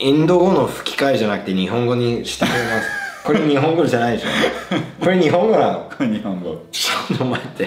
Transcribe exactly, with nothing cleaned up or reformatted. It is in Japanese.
インド語の吹き替えじゃなくて日本語にしてくれます。これ日本語じゃないでしょ。これ日本語なの。これ日本語。ちょっと待って。